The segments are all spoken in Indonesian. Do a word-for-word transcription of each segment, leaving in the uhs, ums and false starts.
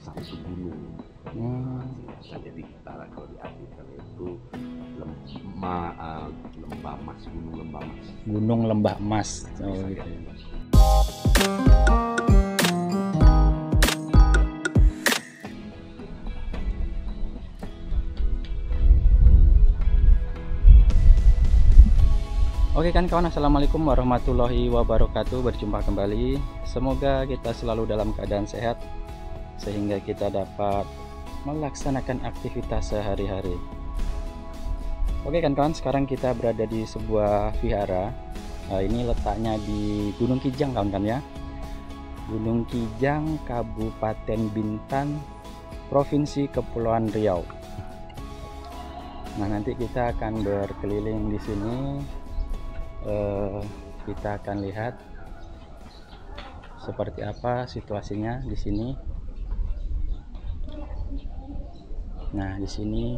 satu gunung. Hmm. Jadi kalau di Afrika itu lembah uh, lembah emas, gunung lembah emas. Gunung lembah emas. Oh, gitu. Oke kan kawan, assalamualaikum warahmatullahi wabarakatuh. Berjumpa kembali. Semoga kita selalu dalam keadaan sehat sehingga kita dapat melaksanakan aktivitas sehari-hari. Oke kan kawan, sekarang kita berada di sebuah vihara. Nah, ini letaknya di Gunung Kijang kawan-kawan ya. Gunung Kijang, Kabupaten Bintan, Provinsi Kepulauan Riau. Nah, nanti kita akan berkeliling di sini. Eh, kita akan lihat seperti apa situasinya di sini. Nah, di sini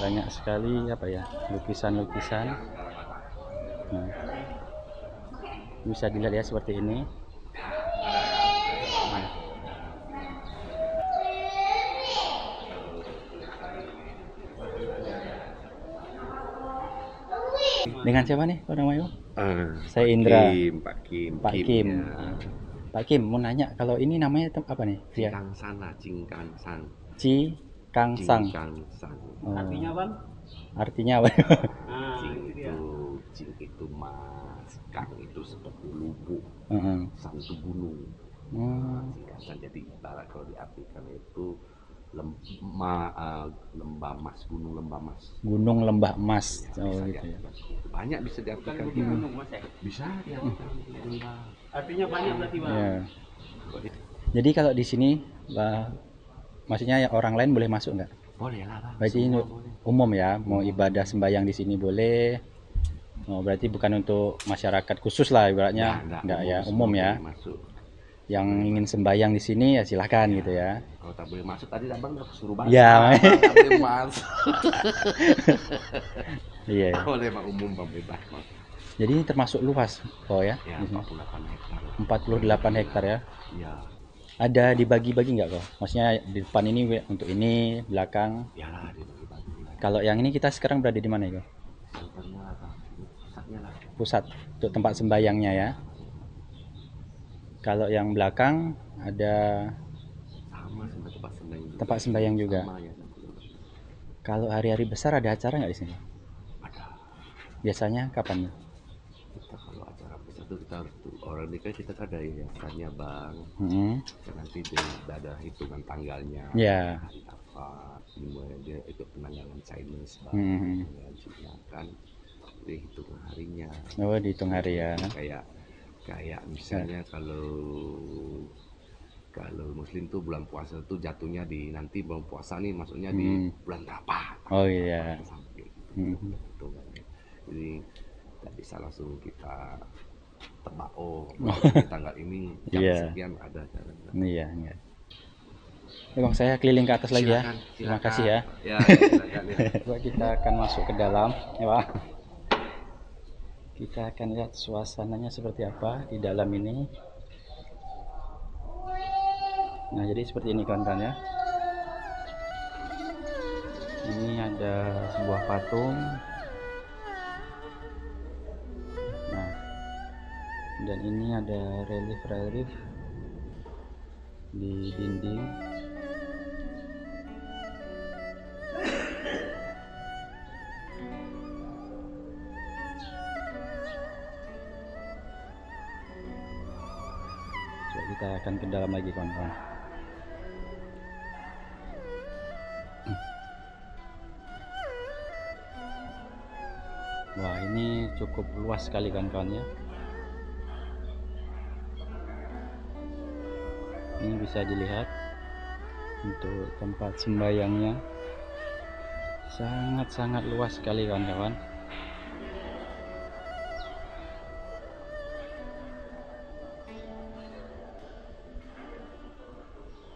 banyak sekali apa ya, lukisan-lukisan. Nah, bisa dilihat ya seperti ini. Nah. Dengan siapa nih, Pak Namayu? Uh, Saya Indra. Kim, Pak Kim. Pak Kim. Ya. Pak Kim, mau nanya kalau ini namanya apa nih? Ting Kang Sang, Ting Kang Sang. Ting Kang Sang. Oh. Artinya apa? Artinya apa? Ah, Cing itu, Cing itu mas, Kang itu seperti lubuk, uh -huh. Sang itu gunung. Uh. Nah, jadi ibarat kalau di Afrika itu lembah uh, lembah emas, gunung lembah emas. Gunung lembah emas. Ya, oh, gitu ya. Banyak bisa di Afrika. Gunung emas ya? Bisa. Ya. Artinya banyak berarti bang. Yeah. Jadi kalau di sini bah, maksudnya ya orang lain boleh masuk nggak? Boleh lah. Berarti ini umum ya, mau ibadah sembahyang di sini boleh. Oh, berarti bukan untuk masyarakat khusus lah ibaratnya, nah, enggak ya, umum ya. Masuk. Yang ingin sembahyang di sini ya silahkan ya, gitu ya. Kalau tak boleh masuk tadi abang udah suruh banget. Ya. Tak boleh masuk. Iya. Boleh mak, umum bebas. Jadi ini termasuk luas, oh ya? Ya, empat puluh delapan hektar. empat puluh delapan hektar ya? Iya. Ada dibagi-bagi nggak kok? Maksudnya di depan ini untuk ini, belakang. Iyalah, dibagi-bagi. Kalau yang ini kita sekarang berada di mana ya? Pusatnya lah. Pusat untuk tempat sembayangnya ya. Kalau yang belakang ada sama tempat sembayang juga. Tempat sembayang juga. Sama, ya. Kalau hari-hari besar ada acara nggak di sini? Ada. Biasanya kapan? Kita kalau acara besar itu kita harus orang nikah, kita kan ada yayasannya bang, hmm. nanti ada hitungan tanggalnya, yeah. hari apa, dimulai dia itu penanggalan Chinese bang, hmm. Cina kan, dihitung harinya. Oh, dihitung hari ya. Kayak kayak misalnya yeah. kalau kalau Muslim tuh bulan puasa tuh jatuhnya di nanti bulan puasa nih, maksudnya hmm. di bulan berapa? Oh iya. Yeah. Hmm. Jadi tidak bisa langsung kita tebak, oh tanggal ini jam yeah. sekian ada acara. Iya, iya. Bang, saya keliling ke atas silakan, lagi ya. Silakan. Terima kasih ya. Ya, ya, ya. Kita akan masuk ke dalam, ya Pak. Kita akan lihat suasananya seperti apa di dalam ini. Nah, jadi seperti ini kawan-kawan ya. Ini ada sebuah patung. Dan ini ada relief-relief di dinding. Coba kita akan ke dalam lagi kawan-kawan. Wah, ini cukup luas sekali kawan-kawan ya. Ini bisa dilihat untuk tempat sembayangnya, sangat-sangat luas sekali kawan-kawan.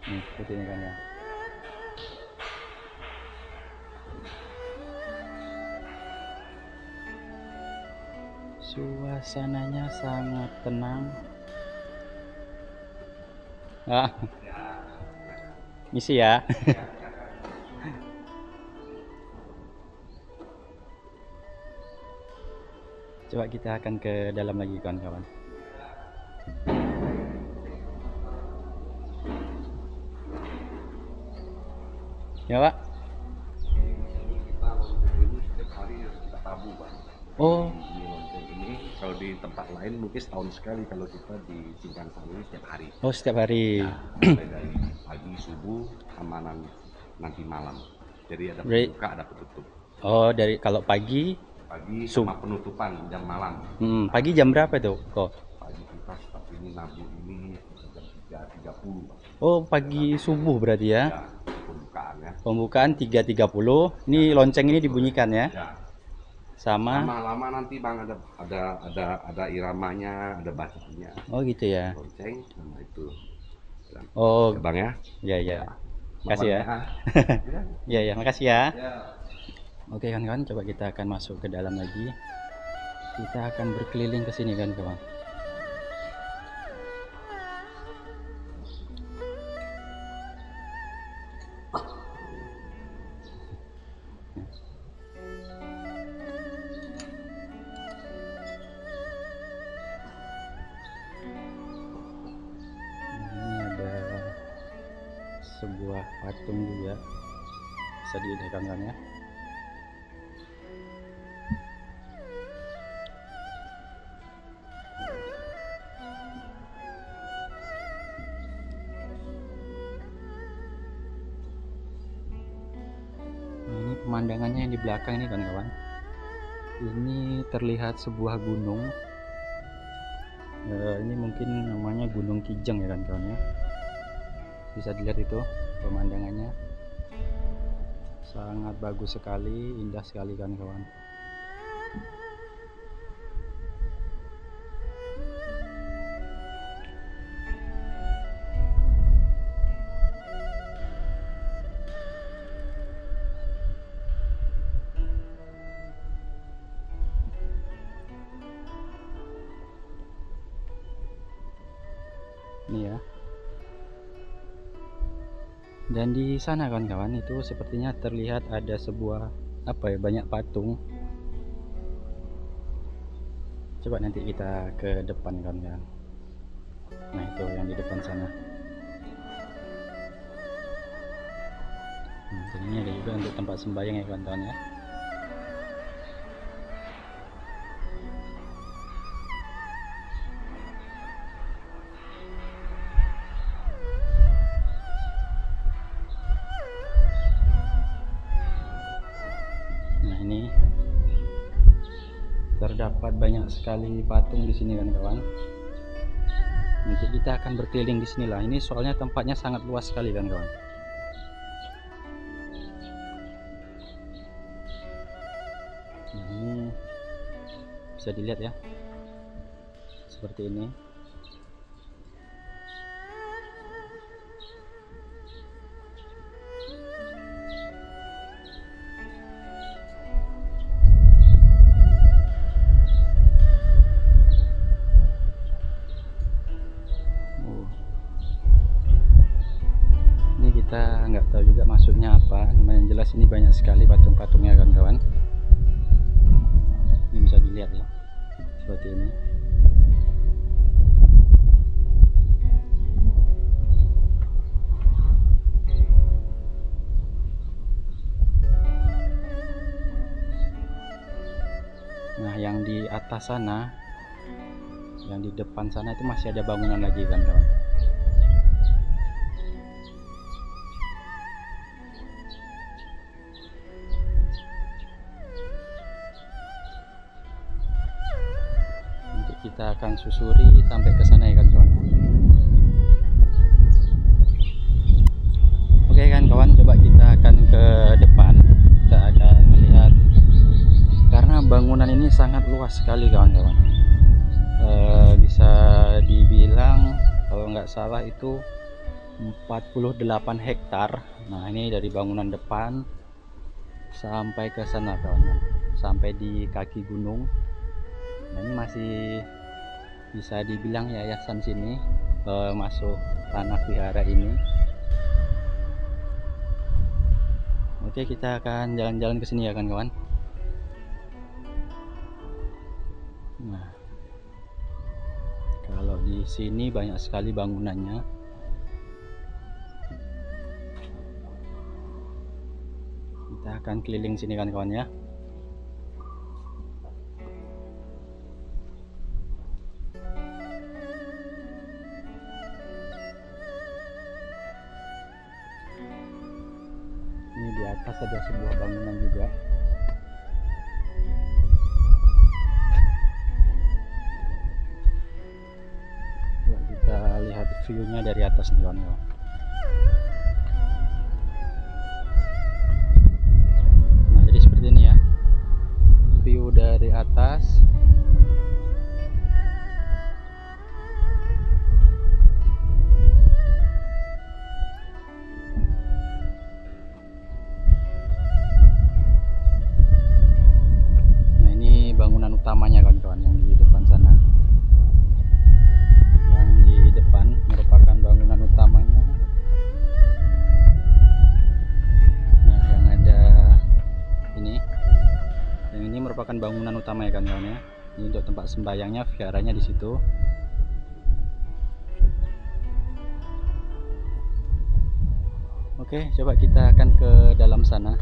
Nih, seperti ini kan ya. Suasananya sangat tenang. Ah. Misi ya. Coba kita akan ke dalam lagi kawan-kawan. Ya Pak. Oh. Ini kalau di tempat lain mungkin setahun sekali, kalau kita di Ting Kang Sang ini setiap hari. Oh setiap hari. Nah, dari pagi subuh sama nanti malam. Jadi ada buka ada penutup. Oh dari kalau pagi. Pagi sama penutupan jam malam. Hmm, pagi jam berapa itu kok? Pagi kita tapi ini nabu ini jam tiga tiga puluh. Oh pagi subuh berarti ya? Ya pembukaan ya. Pembukaan tiga tiga puluh. Ini ya, lonceng ini dibunyikan ya? Ya. Sama. Lama-lama nanti bang ada ada ada ada iramanya, ada bacanya. Oh gitu ya. Lonceng sama itu. Oh ya, bang ya? Ya ya. Makasih ya. Ya ya makasih ya. Ya. Oke kawan-kawan, coba kita akan masuk ke dalam lagi. Kita akan berkeliling ke sini kawan-kawan. Nah, ini ada sebuah patung juga. Bisa dilihat kawan-kawan ya. Pemandangannya yang di belakang ini kawan-kawan, ini terlihat sebuah gunung. E, ini mungkin namanya Gunung Kijang ya kawan-kawan ya. Bisa dilihat itu pemandangannya sangat bagus sekali, indah sekali kawan-kawan. Ini ya. Dan di sana kawan-kawan itu sepertinya terlihat ada sebuah apa ya, banyak patung. Coba nanti kita ke depan kawan-kawan. Nah itu yang di depan sana. Nah, ini ada juga untuk tempat sembahyang ya kawan-kawan ya. Terdapat banyak sekali patung di sini kawan-kawan. Nanti kita akan berkeliling di sinilah. Ini soalnya tempatnya sangat luas sekali kawan-kawan. Nah, ini bisa dilihat ya. Seperti ini. Kita nggak tahu juga maksudnya apa, cuman yang jelas ini banyak sekali patung-patungnya kawan-kawan. Ini bisa dilihat ya, seperti ini. Nah, yang di atas sana, yang di depan sana itu masih ada bangunan lagi kawan-kawan. Kita akan susuri sampai ke sana ya kan kawan. Oke kan kawan, coba kita akan ke depan. Kita akan melihat karena bangunan ini sangat luas sekali kawan-kawan. E, bisa dibilang kalau nggak salah itu empat puluh delapan hektar. Nah ini dari bangunan depan sampai ke sana kawan-kawan, sampai di kaki gunung. Nah, ini masih bisa dibilang yayasan sini, e, masuk tanah Vihara ini. Oke, kita akan jalan-jalan ke sini ya kawan-kawan. Nah, kalau di sini banyak sekali bangunannya. Kita akan keliling sini kawan-kawan ya. Di atas ada sebuah bangunan juga. Coba kita lihat view-nya dari atas nih kawan-kawan. Nah, jadi seperti ini ya view dari atas. Utamanya kawan-kawan yang di depan sana, yang di depan merupakan bangunan utamanya. Nah, yang ada ini, yang ini merupakan bangunan utama ya kawan-kawan ya. Ini untuk tempat sembayangnya, viharanya di situ. Oke, coba kita akan ke dalam sana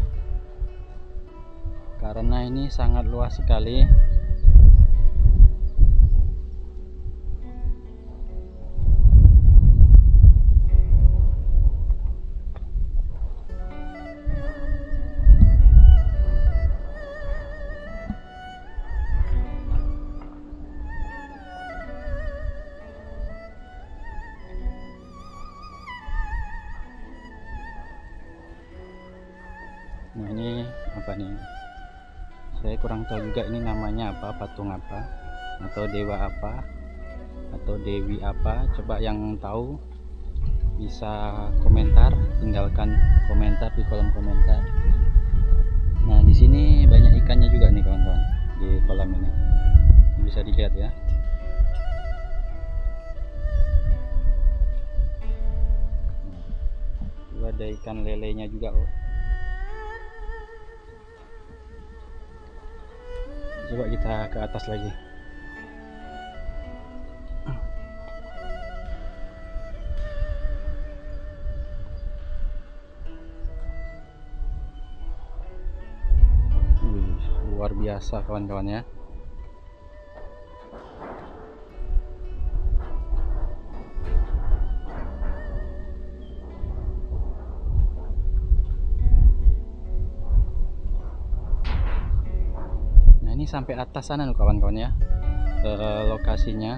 karena ini sangat luas sekali. Nah, ini apa nih? Saya kurang tahu juga ini namanya apa, patung apa, atau dewa apa, atau dewi apa. Coba yang tahu bisa komentar, tinggalkan komentar di kolom komentar. Nah, di sini banyak ikannya juga nih kawan-kawan di kolam ini. Bisa dilihat ya. Nah, ada ikan lelenya juga loh. Coba kita ke atas lagi. Wih, luar biasa kawan-kawan ya. Sampai atas sana loh kawan-kawan ya, e, lokasinya.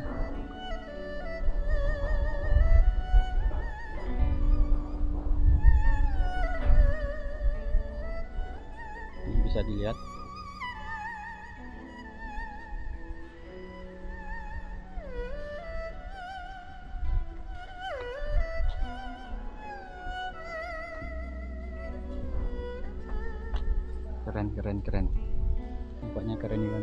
Ini bisa dilihat. Keren, keren, keren. Tempatnya keren juga.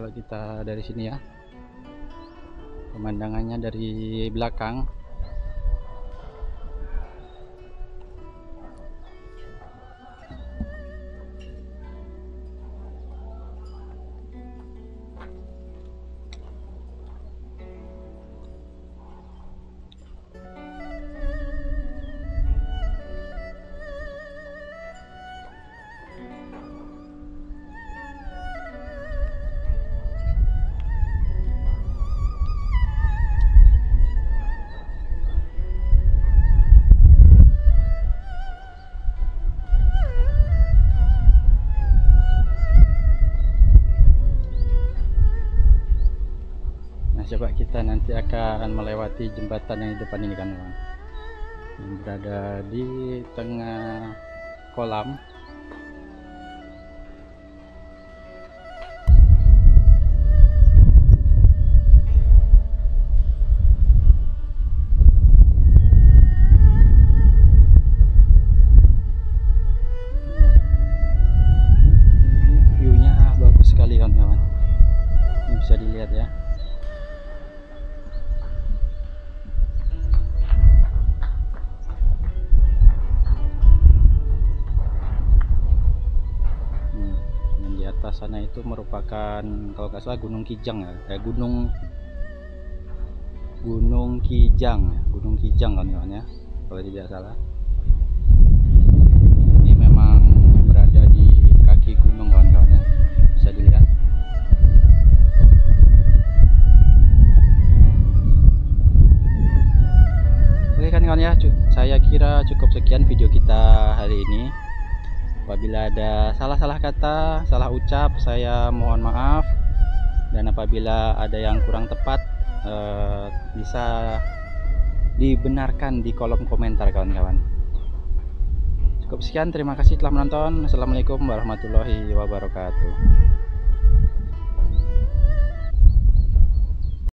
Kalau kita dari sini ya, pemandangannya dari belakang. Coba kita nanti akan melewati jembatan yang di depan ini kan, kawan. yang berada di tengah kolam. Sana itu merupakan kalau nggak salah Gunung Kijang ya, eh, Gunung Gunung Kijang, Gunung Kijang kan namanya kalau tidak salah. Ini memang berada di kaki gunung kawan-kawannya, bisa dilihat. Oke kawan-kawan ya, saya kira cukup sekian video kita hari ini. Apabila ada salah-salah kata, salah ucap, saya mohon maaf. Dan apabila ada yang kurang tepat, eh, bisa dibenarkan di kolom komentar kawan-kawan. Cukup sekian, terima kasih telah menonton. Assalamualaikum warahmatullahi wabarakatuh.